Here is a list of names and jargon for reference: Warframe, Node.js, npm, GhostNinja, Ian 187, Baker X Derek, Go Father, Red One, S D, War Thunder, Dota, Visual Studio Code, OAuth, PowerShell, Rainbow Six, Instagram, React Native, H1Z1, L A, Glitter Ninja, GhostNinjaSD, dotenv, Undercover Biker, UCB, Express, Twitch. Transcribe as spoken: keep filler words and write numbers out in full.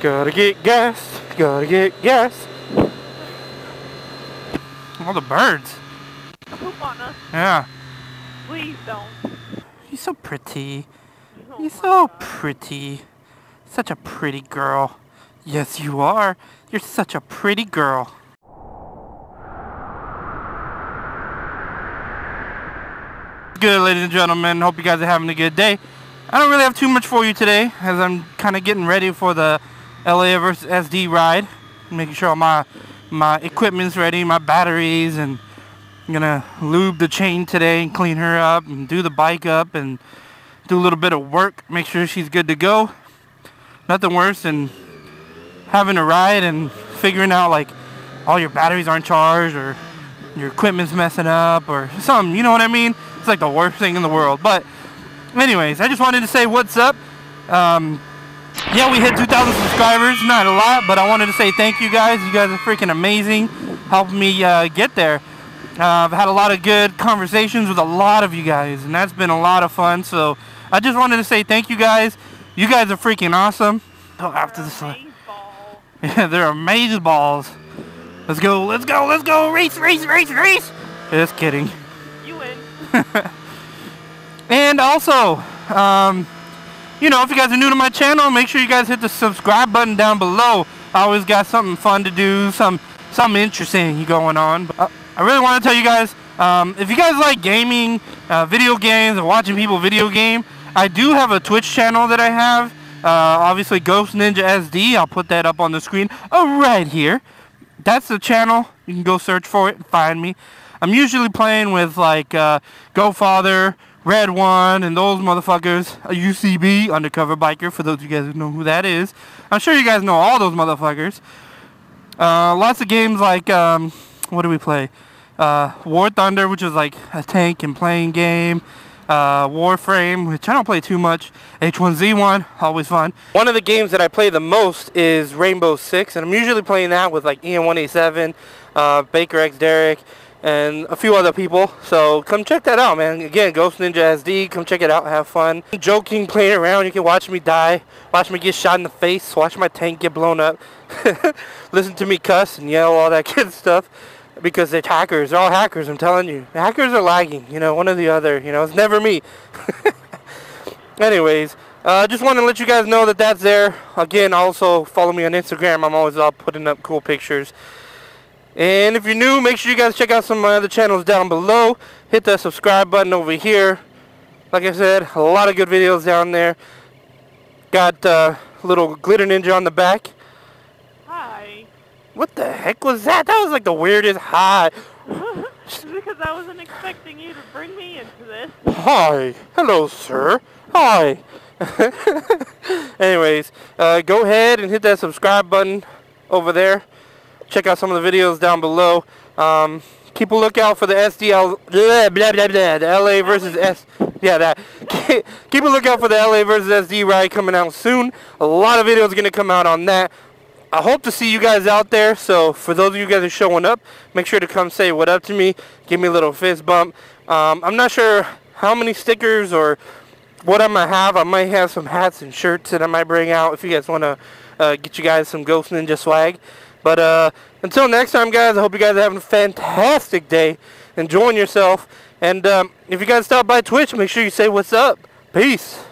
Gotta get gas, gotta get gas. All the birds. Poop on us. Yeah. Please don't. You're so pretty. Oh, you're so God. Pretty. Such a pretty girl. Yes, you are. You're such a pretty girl. Good, ladies and gentlemen. Hope you guys are having a good day. I don't really have too much for you today, as I'm kind of getting ready for the L A versus S D ride. Making sure all my my equipment's ready, my batteries, and I'm gonna lube the chain today and clean her up and do the bike up and do a little bit of work. Make sure she's good to go. Nothing worse than having a ride and figuring out like all your batteries aren't charged or your equipment's messing up or something. You know what I mean? It's like the worst thing in the world. But anyways, I just wanted to say what's up. Um, yeah, we hit two thousand subscribers. Not a lot, but I wanted to say thank you guys. You guys are freaking amazing. Helping me uh, get there. Uh, I've had a lot of good conversations with a lot of you guys, and that's been a lot of fun. So I just wanted to say thank you guys. You guys are freaking awesome. Oh, after this, yeah, they're amazing balls. Let's go, let's go, let's go, race, race, race, race. Just kidding. You win. And also, um, you know, if you guys are new to my channel, make sure you guys hit the subscribe button down below. I always got something fun to do, some something interesting going on. Uh, I really want to tell you guys, um, if you guys like gaming, uh, video games, and watching people video game, I do have a Twitch channel that I have, uh, obviously Ghost Ninja S D, I'll put that up on the screen oh, right here. That's the channel, you can go search for it and find me. I'm usually playing with like uh, Go Father, Red One, and those motherfuckers, U C B, Undercover Biker, for those of you guys who know who that is. I'm sure you guys know all those motherfuckers. Uh, lots of games like, um, what do we play? Uh, War Thunder, which is like a tank and playing game. Uh, Warframe, which I don't play too much. H one Z one, always fun. One of the games that I play the most is Rainbow Six, and I'm usually playing that with like Ian one eighty-seven, uh, Baker X Derek, and a few other people. So come check that out, man. Again, Ghost Ninja S D, come check it out, have fun. I'm joking, playing around, you can watch me die, watch me get shot in the face, watch my tank get blown up, listen to me cuss and yell, all that good stuff. Because they're hackers, they're all hackers, I'm telling you. Hackers are lagging, you know, one or the other, you know, it's never me. Anyways, I uh, just want to let you guys know that that's there. Again, also follow me on Instagram, I'm always up putting up cool pictures. And if you're new, make sure you guys check out some of my other channels down below. Hit that subscribe button over here. Like I said, a lot of good videos down there. Got uh, little Glitter Ninja on the back. What the heck was that? That was like the weirdest hi. Because I wasn't expecting you to bring me into this. Hi. Hello, sir. Hi. Anyways, uh, go ahead and hit that subscribe button over there. Check out some of the videos down below. Um, keep a lookout for the S D L... Blah, blah, blah, blah, the L A versus S... Yeah, that. Keep a lookout for the L A versus S D ride coming out soon. A lot of videos going to come out on that. I hope to see you guys out there, so for those of you guys who are showing up, make sure to come say what up to me, give me a little fist bump. Um, I'm not sure how many stickers or what I'm going to have. I might have some hats and shirts that I might bring out if you guys want to uh, get you guys some Ghost Ninja swag. But uh, until next time, guys, I hope you guys are having a fantastic day, enjoying yourself. And um, if you guys stop by Twitch, make sure you say what's up. Peace.